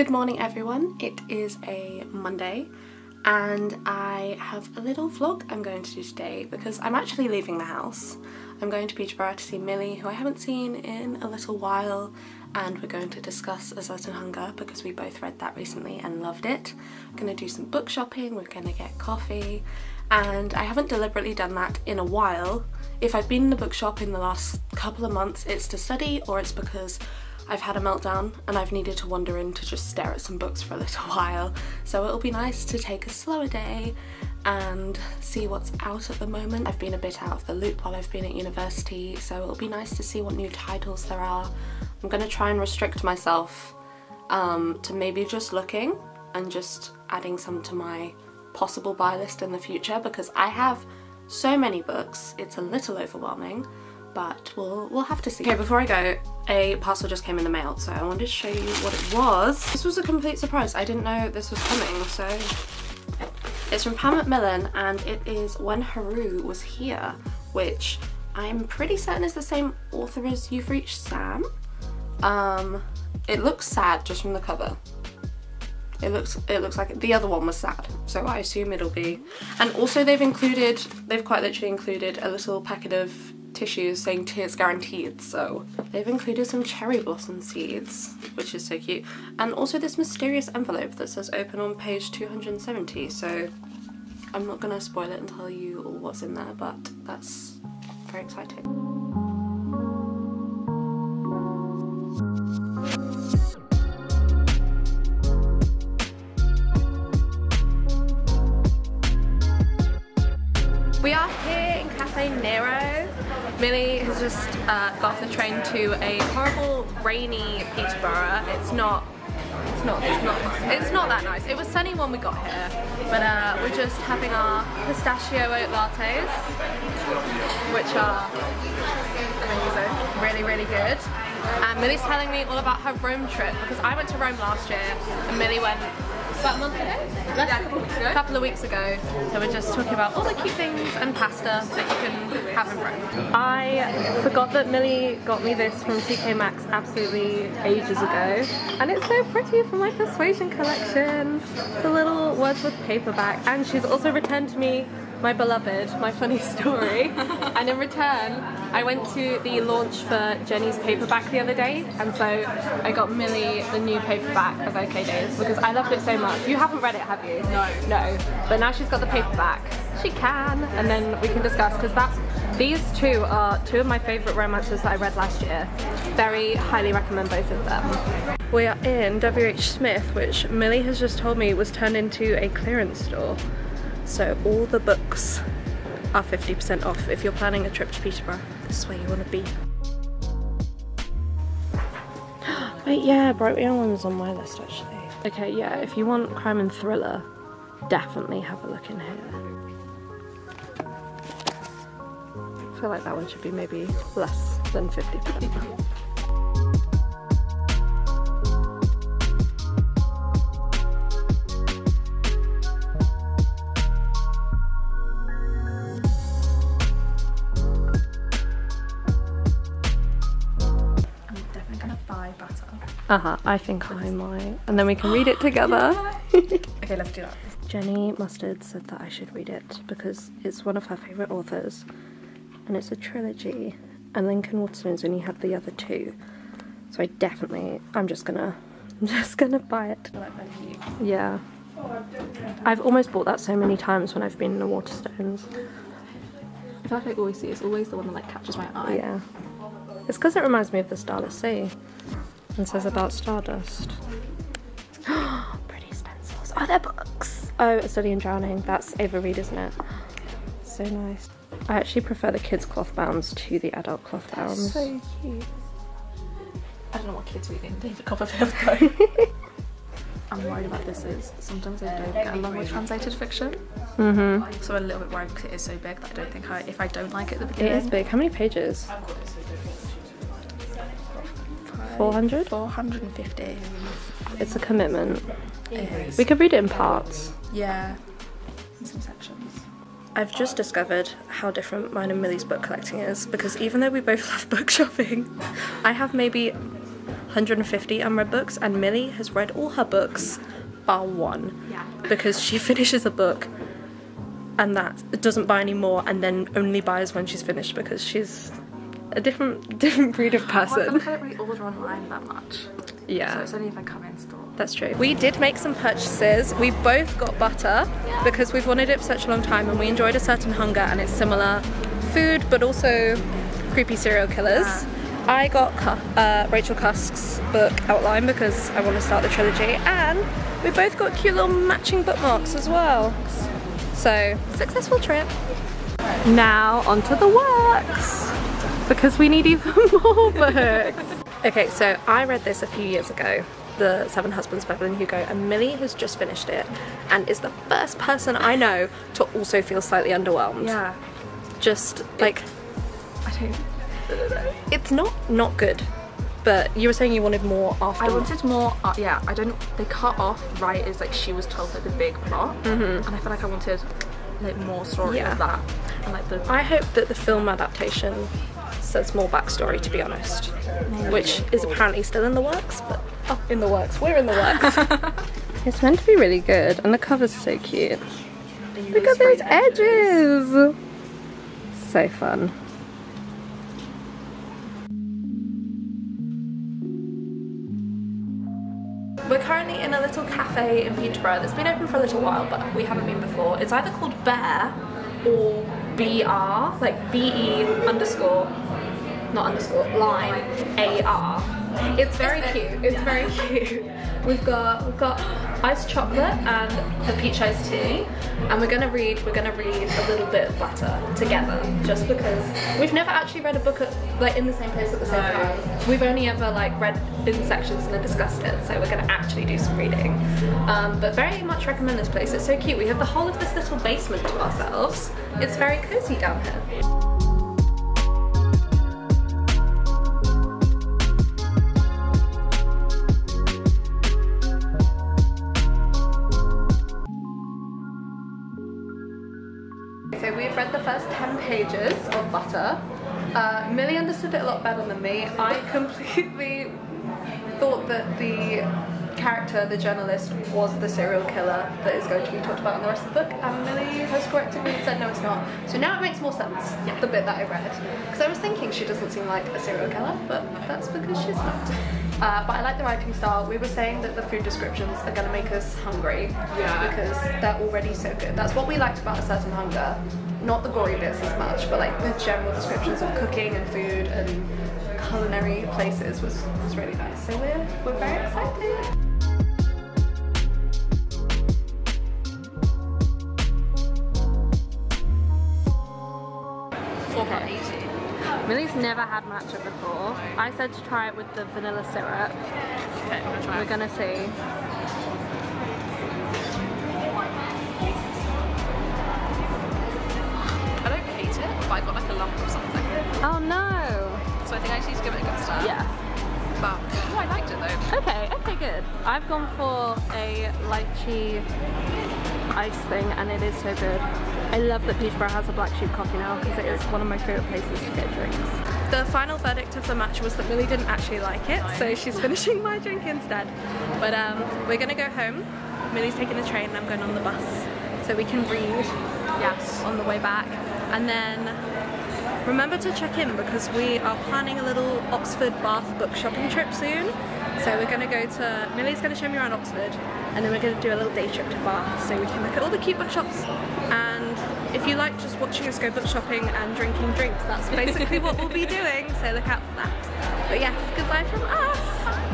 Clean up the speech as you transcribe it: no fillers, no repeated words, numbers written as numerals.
Good morning everyone, it is a Monday and I have a little vlog I'm going to do today because I'm actually leaving the house. I'm going to Peterborough to see Millie, who I haven't seen in a little while, and we're going to discuss A Certain Hunger because we both read that recently and loved it. We're going to do some book shopping, we're going to get coffee, and I haven't deliberately done that in a while. If I've been in the bookshop in the last couple of months, it's to study or it's because I've had a meltdown and I've needed to wander in to just stare at some books for a little while, so it'll be nice to take a slower day and see what's out at the moment. I've been a bit out of the loop while I've been at university, so it'll be nice to see what new titles there are. I'm going to try and restrict myself to maybe just looking and just adding some to my possible buy list in the future, because I have so many books, it's a little overwhelming. But we'll have to see. Okay, before I go, a parcel just came in the mail, so I wanted to show you what it was. This was a complete surprise. I didn't know this was coming, so... It's from Pam McMillan, and it is When Haru Was Here, which I'm pretty certain is the same author as You've Reached Sam. It looks sad just from the cover. It looks like the other one was sad, so I assume it'll be. And also they've quite literally included a little packet of tissues saying tears guaranteed, so they've included some cherry blossom seeds, which is so cute, and also this mysterious envelope that says open on page 270, so I'm not gonna spoil it and tell you all what's in there, but that's very exciting. We are here in Cafe Nero. Millie has just got off the train to a horrible rainy Peterborough. It's not that nice. It was sunny when we got here, but we're just having our pistachio oat lattes, which are amazing, really, really good. And Millie's telling me all about her Rome trip, because I went to Rome last year and Millie went about a month ago? Yeah, a couple of weeks ago. So we're just talking about all the cute things and pasta that you can have in Rome. I forgot that Millie got me this from TK Maxx absolutely ages ago, and it's so pretty for my Persuasion collection. It's a little Wordsworth paperback, and she's also returned to me my beloved, My Funny Story, and in return I went to the launch for Jenny's paperback the other day, and so I got Millie the new paperback of OK Days because I loved it so much. You haven't read it, have you? No. But now she's got the paperback. She can, and then we can discuss, because these two are two of my favourite romances that I read last year. Very highly recommend both of them. We are in WH Smith, which Millie has just told me was turned into a clearance store. So all the books are 50% off. If you're planning a trip to Peterborough, this is where you want to be. Wait, yeah, Bright Young Ones on my list actually. Okay, yeah, if you want crime and thriller, definitely have a look in here. I feel like that one should be maybe less than 50% off. I think I might. And then we can read it together. Yeah. Okay, let's do that. Jenny Mustard said that I should read it because it's one of her favourite authors and it's a trilogy, and Lincoln Waterstones only had the other two. So I'm just gonna buy it. Yeah. I've almost bought that so many times when I've been in the Waterstones. I feel like I always see it's always the one that like catches my eye. Yeah. It's because it reminds me of the Starless Sea. And says about stardust. Pretty stencils. Oh, they're books. Oh, A Study in Drowning. That's Ava Reid, isn't it? So nice. I actually prefer the kids' cloth bounds to the adult cloth bounds. So cute. I don't know what kids reading. David Copperfield though. I'm worried about this is sometimes I don't get along with translated fiction. Mm-hmm. So I'm a little bit worried because it is so big that I don't think if I don't like it at the beginning. It is big. How many pages? 400? 450. It's a commitment. It is. We could read it in parts. Yeah, in some sections. I've just discovered how different mine and Millie's book collecting is, because even though we both love book shopping, I have maybe 150 Unread Books, and Millie has read all her books bar one. Yeah. Because she finishes a book and that doesn't buy any more, and then only buys when she's finished, because she's a different breed of person. Well, I don't really order online that much. Yeah. So it's only if I come in store. That's true. We did make some purchases. We both got Butter, yeah, because we've wanted it for such a long time, and we enjoyed A Certain Hunger, and it's similar food but also creepy serial killers. Yeah. I got Rachel Cusk's book Outline because I want to start the trilogy, and we both got cute little matching bookmarks as well. So, successful trip. Now onto the works, because we need even more books. Okay, so I read this a few years ago, The Seven Husbands of Evelyn Hugo, and Millie has just finished it and is the first person I know to also feel slightly underwhelmed. Yeah. Just like, it's not good, but you were saying you wanted more after. I wanted more, yeah, I don't, they cut off right as like she was told like the big plot, and I feel like I wanted like more story of that. And, like, I hope that the film adaptation says more backstory, to be honest, which is apparently still in the works, but we're in the works. It's meant to be really good, and the cover's so cute. Look at those edges! So fun. We're currently in a little cafe in Peterborough that's been open for a little while, but we haven't been before. It's either called Bear or BR, like BE underscore, not underscore, line, AR. It's very cute, it's very cute. We've got iced chocolate and the peach iced tea, and we're gonna read a little bit of Butter together, just because we've never actually read a book in the same place at the same time. We've only ever read in sections and then discussed it, so we're gonna actually do some reading. But very much recommend this place, it's so cute. We have the whole of this little basement to ourselves. It's very cozy down here. Pages of Butter. Millie understood it a lot better than me. I completely thought that the character, the journalist, was the serial killer that is going to be talked about in the rest of the book, and Millie has corrected me and said no, it's not. So now it makes more sense, the bit that I read. Because I was thinking she doesn't seem like a serial killer, but that's because she's not. But I like the writing style. We were saying that the food descriptions are going to make us hungry, because they're already so good. That's what we liked about A Certain Hunger. Not the gory bits as much, but like the general descriptions of cooking and food and culinary places was really nice. So we're very excited. Millie's never had matcha before. I said to try it with the vanilla syrup. Okay, I'm gonna try it. We're gonna see. I don't hate it, but I got like a lump or something. Oh no! So I think I just need to give it a good stir. Yeah. But I liked it though. Okay, good. I've gone for a lychee ice thing, and it is so good. I love that Peterborough has a Black Sheep Coffee now, because it is one of my favourite places to get drinks. The final verdict of the match was that Millie didn't actually like it, so she's finishing my drink instead. But we're going to go home. Millie's taking the train and I'm going on the bus, so we can read on the way back. And then remember to check in, because we are planning a little Oxford Bath book shopping trip soon. So we're going to go to, Millie's going to show me around Oxford, and then we're going to do a little day trip to Bath so we can look at all the cute bookshops. And if you like just watching us go book shopping and drinking drinks, that's basically what we'll be doing, so look out for that. But yes, goodbye from us!